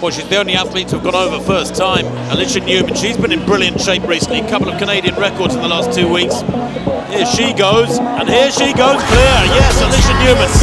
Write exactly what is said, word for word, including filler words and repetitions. Well, she's the only athlete to have gone over first time. Alicia Newman, she's been in brilliant shape recently. A couple of Canadian records in the last two weeks. Here she goes, and here she goes clear. Yes, Alicia Newman